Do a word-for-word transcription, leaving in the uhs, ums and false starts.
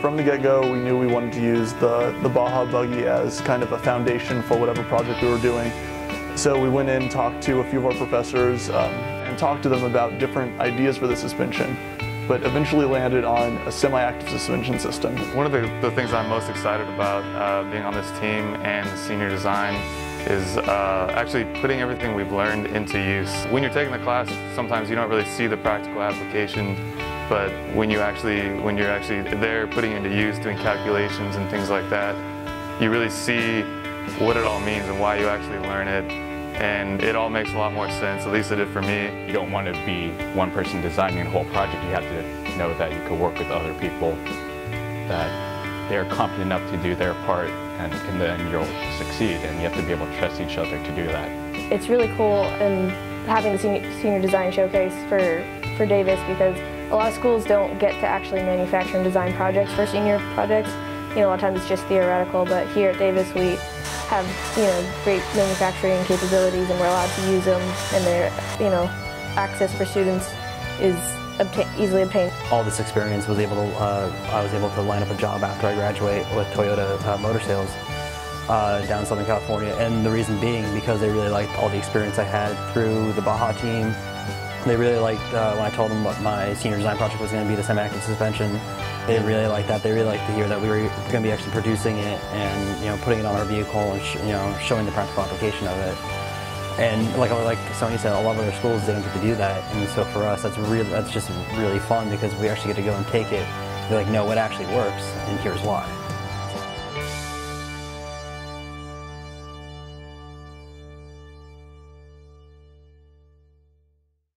from the get-go, we knew we wanted to use the, the Baja Buggy as kind of a foundation for whatever project we were doing. So we went in, talked to a few of our professors, um, and talked to them about different ideas for the suspension, but eventually landed on a semi-active suspension system. One of the, the things I'm most excited about uh, being on this team and senior design is uh, actually putting everything we've learned into use. When you're taking the class, sometimes you don't really see the practical application, but when, you actually, when you're actually there putting it into use, doing calculations and things like that, you really see what it all means and why you actually learn it. And it all makes a lot more sense, at least it did for me. You don't want to be one person designing a whole project. You have to know that you can work with other people, that they're competent enough to do their part, and, and then you'll succeed, and you have to be able to trust each other to do that. It's really cool um, having the senior, senior design showcase for, for Davis, because a lot of schools don't get to actually manufacture and design projects for senior projects. You know, a lot of times it's just theoretical, but here at Davis we have, you know, great manufacturing capabilities, and we're allowed to use them, and their, you know, access for students is obtain easily obtained. All this experience was able to, uh, I was able to line up a job after I graduate with Toyota uh, Motor Sales uh, down in Southern California, and the reason being because they really liked all the experience I had through the Baja team. They really liked uh, when I told them what my senior design project was going to be, the semi-active suspension. They really liked that. They really liked to hear that we were going to be actually producing it and, you know, putting it on our vehicle and sh you know showing the practical application of it. And like like Sony said, a lot of other schools didn't get to do that, and so for us that's really that's just really fun, because we actually get to go and take it. They're like, no, it actually works, and here's why.